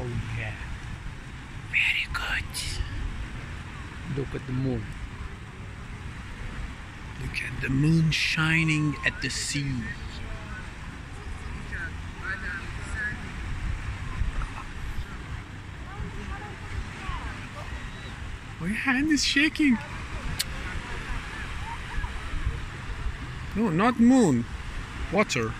Oh yeah, very good. Look at the moon. Look at the moon shining at the sea. My hand is shaking. No, not moon. Water.